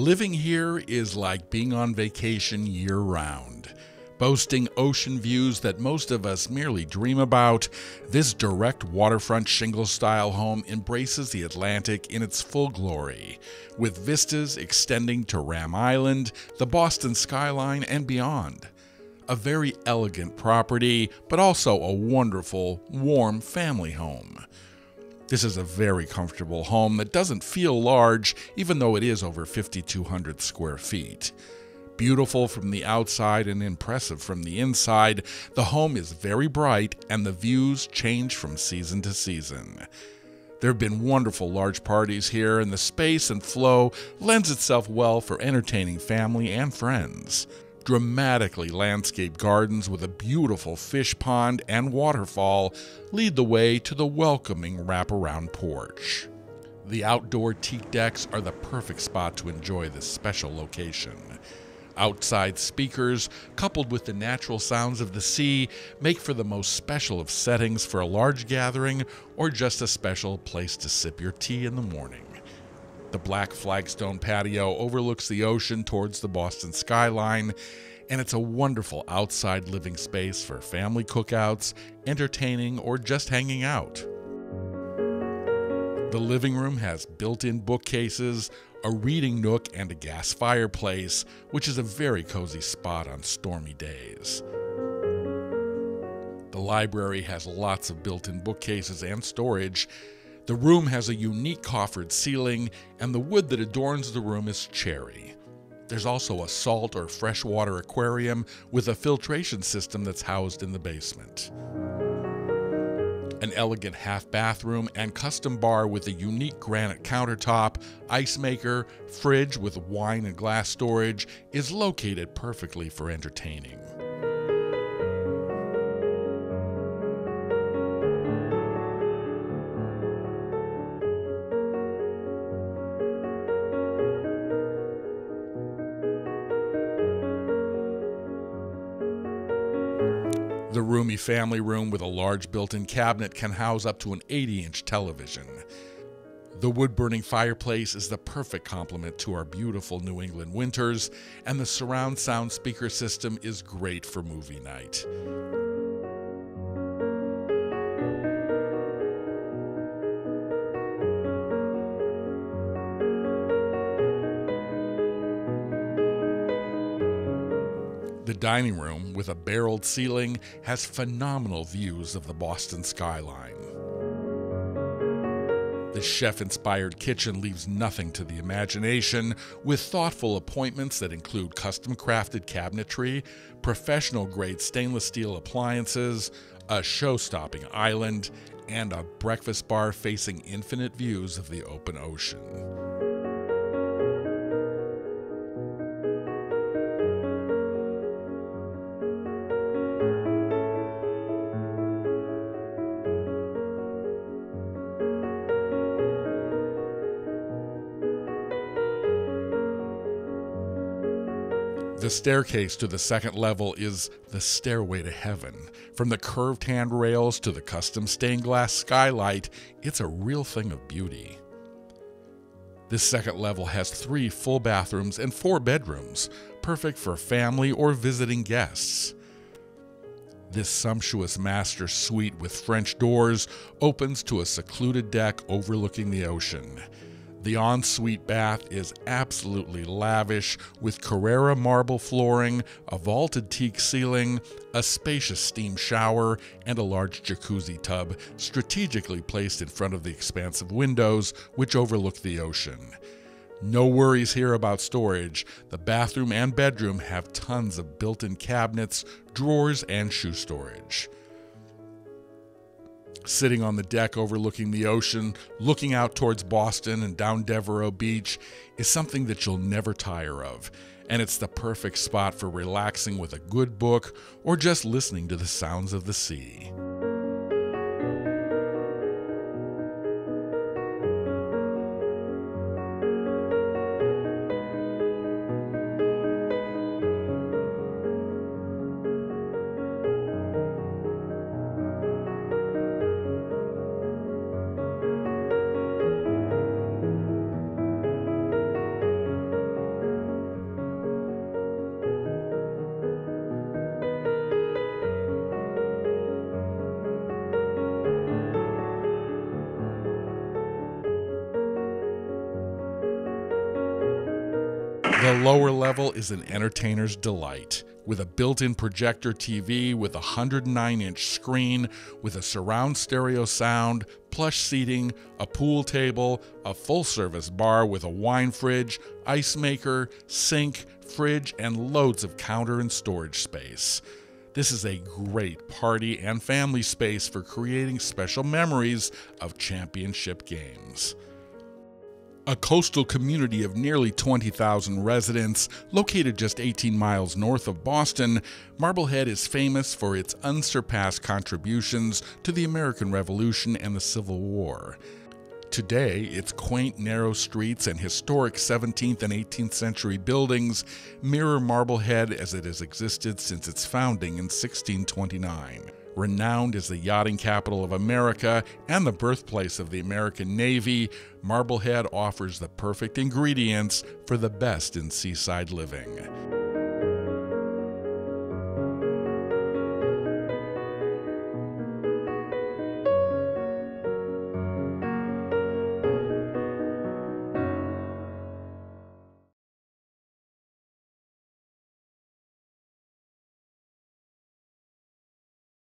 Living here is like being on vacation year-round. Boasting ocean views that most of us merely dream about, this direct waterfront shingle-style home embraces the Atlantic in its full glory, with vistas extending to Ram Island, the Boston skyline, and beyond. A very elegant property, but also a wonderful, warm family home. This is a very comfortable home that doesn't feel large, even though it is over 5,200 square feet. Beautiful from the outside and impressive from the inside, the home is very bright and the views change from season to season. There have been wonderful large parties here, and the space and flow lends itself well for entertaining family and friends. Dramatically landscaped gardens with a beautiful fish pond and waterfall lead the way to the welcoming wraparound porch. The outdoor teak decks are the perfect spot to enjoy this special location. Outside speakers, coupled with the natural sounds of the sea, make for the most special of settings for a large gathering or just a special place to sip your tea in the morning. The black flagstone patio overlooks the ocean towards the Boston skyline, and it's a wonderful outside living space for family cookouts, entertaining, or just hanging out. The living room has built-in bookcases, a reading nook, and a gas fireplace, which is a very cozy spot on stormy days. The library has lots of built-in bookcases and storage. The room has a unique coffered ceiling, and the wood that adorns the room is cherry. There's also a salt or freshwater aquarium with a filtration system that's housed in the basement. An elegant half bathroom and custom bar with a unique granite countertop, ice maker, fridge with wine and glass storage is located perfectly for entertaining. The roomy family room with a large built-in cabinet can house up to an 80-inch television. The wood-burning fireplace is the perfect complement to our beautiful New England winters, and the surround sound speaker system is great for movie night. The dining room, with a barreled ceiling, has phenomenal views of the Boston skyline. The chef-inspired kitchen leaves nothing to the imagination, with thoughtful appointments that include custom-crafted cabinetry, professional-grade stainless steel appliances, a show-stopping island, and a breakfast bar facing infinite views of the open ocean. The staircase to the second level is the stairway to heaven. From the curved handrails to the custom stained glass skylight, it's a real thing of beauty. This second level has 3 full bathrooms and 4 bedrooms, perfect for family or visiting guests. This sumptuous master suite with French doors opens to a secluded deck overlooking the ocean. The ensuite bath is absolutely lavish, with Carrara marble flooring, a vaulted teak ceiling, a spacious steam shower, and a large jacuzzi tub strategically placed in front of the expansive windows which overlook the ocean. No worries here about storage. The bathroom and bedroom have tons of built-in cabinets, drawers, and shoe storage. Sitting on the deck overlooking the ocean, looking out towards Boston and down Devereux Beach is something that you'll never tire of, and it's the perfect spot for relaxing with a good book or just listening to the sounds of the sea. The lower level is an entertainer's delight, with a built-in projector TV with a 109-inch screen, with a surround stereo sound, plush seating, a pool table, a full-service bar with a wine fridge, ice maker, sink, fridge, and loads of counter and storage space. This is a great party and family space for creating special memories of championship games. A coastal community of nearly 20,000 residents, located just 18 miles north of Boston, Marblehead is famous for its unsurpassed contributions to the American Revolution and the Civil War. Today, its quaint, narrow streets and historic 17th and 18th century buildings mirror Marblehead as it has existed since its founding in 1629. Renowned as the yachting capital of America and the birthplace of the American Navy, Marblehead offers the perfect ingredients for the best in seaside living.